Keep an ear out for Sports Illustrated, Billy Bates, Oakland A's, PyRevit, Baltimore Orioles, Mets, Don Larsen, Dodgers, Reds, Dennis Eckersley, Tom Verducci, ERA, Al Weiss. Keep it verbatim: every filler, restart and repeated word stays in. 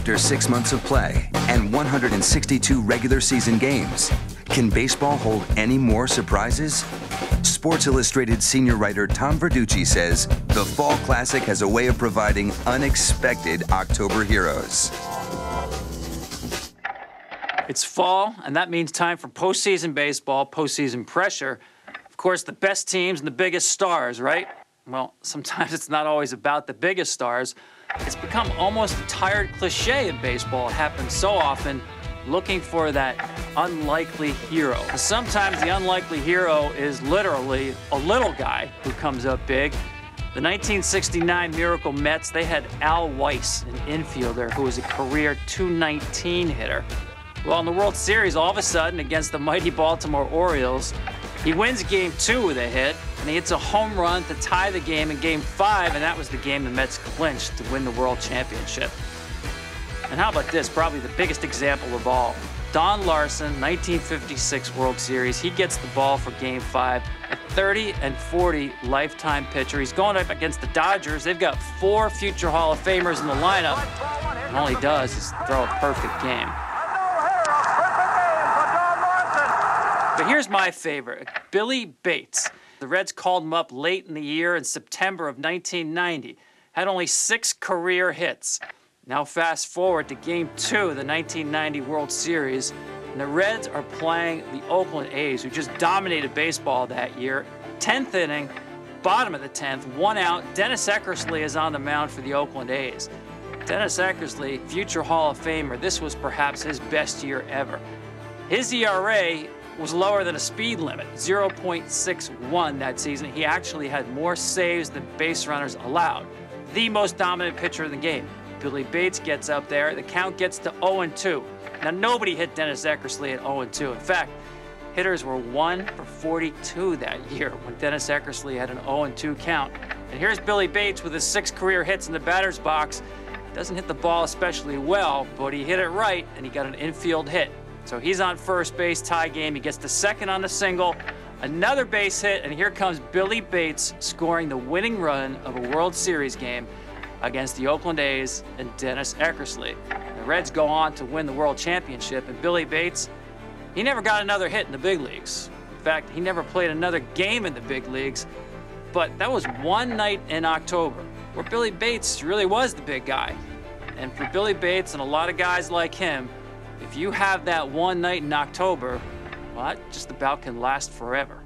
after six months of play and one hundred sixty-two regular season games, can baseball hold any more surprises? Sports Illustrated senior writer Tom Verducci says the Fall Classic has a way of providing unexpected October heroes. It's fall, and that means time for postseason baseball, postseason pressure. Of course, the best teams and the biggest stars, right? Well, sometimes it's not always about the biggest stars. It's become almost a tired cliche in baseball. It happens so often, looking for that unlikely hero. And sometimes the unlikely hero is literally a little guy who comes up big. The nineteen sixty-nine Miracle Mets, they had Al Weiss, an infielder who was a career two nineteen hitter. Well, in the World Series, all of a sudden, against the mighty Baltimore Orioles, he wins game two with a hit, and he hits a home run to tie the game in game five, and that was the game the Mets clinched to win the World Championship. And how about this, probably the biggest example of all. Don Larsen, nineteen fifty-six World Series, he gets the ball for game five, a thirty and forty lifetime pitcher. He's going up against the Dodgers. They've got four future Hall of Famers in the lineup, and all he does is throw a perfect game. But here's my favorite, Billy Bates. The Reds called him up late in the year in September of nineteen ninety. Had only six career hits. Now fast forward to game two of the nineteen ninety World Series, and the Reds are playing the Oakland A's, who just dominated baseball that year. tenth inning, bottom of the tenth, one out. Dennis Eckersley is on the mound for the Oakland A's. Dennis Eckersley, future Hall of Famer, this was perhaps his best year ever. His E R A was lower than a speed limit, zero point six one that season. He actually had more saves than base runners allowed. The most dominant pitcher in the game. Billy Bates gets up there. The count gets to oh and two. Now, nobody hit Dennis Eckersley at oh and two. In fact, hitters were one for forty-two that year when Dennis Eckersley had an oh and two count. And here's Billy Bates with his six career hits in the batter's box. Doesn't hit the ball especially well, but he hit it right, and he got an infield hit. So he's on first base, tie game. He gets the second on the single, another base hit, and here comes Billy Bates scoring the winning run of a World Series game against the Oakland A's and Dennis Eckersley. The Reds go on to win the World Championship, and Billy Bates, he never got another hit in the big leagues. In fact, he never played another game in the big leagues, but that was one night in October where Billy Bates really was the big guy. And for Billy Bates and a lot of guys like him, if you have that one night in October, well, that just about can last forever.